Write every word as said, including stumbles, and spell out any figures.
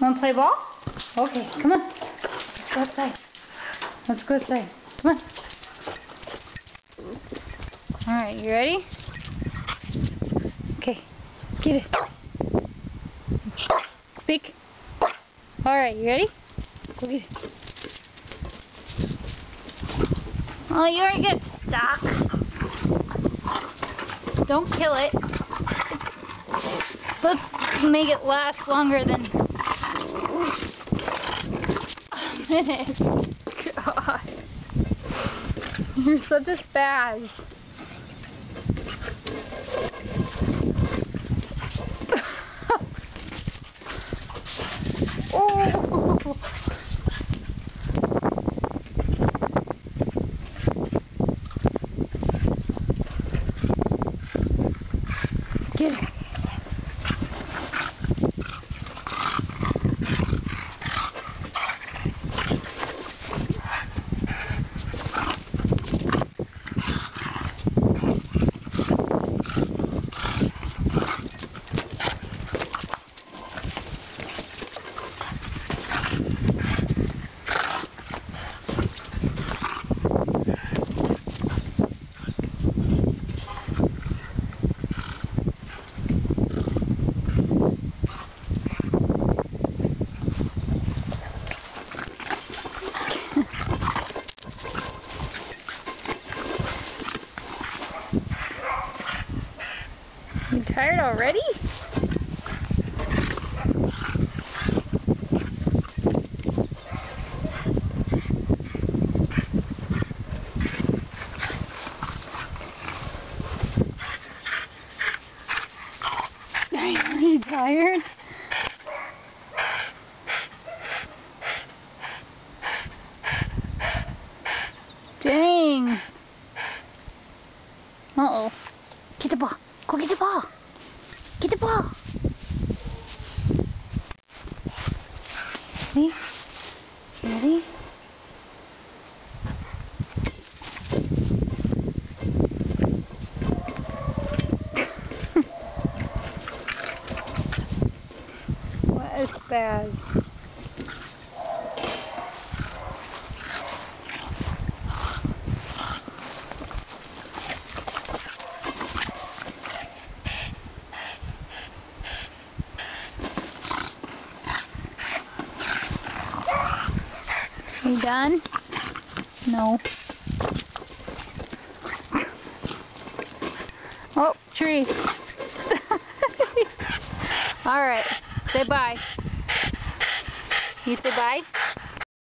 Want to play ball? Okay, come on. Let's go outside. Let's go outside. Come on. All right, you ready? Okay, get it. Speak. All right, you ready? Go get it. Oh, you already got stuck. Don't kill it. Let's make it last longer than a minute. God. You're such a spaz. Oh. Get it. You tired already? Are you tired? Dang. Uh-oh. Get the ball. Go get the ball. Get the ball. Ready? Ready? What a spaz. You done? No. Oh, tree. All right. Say bye. You say bye?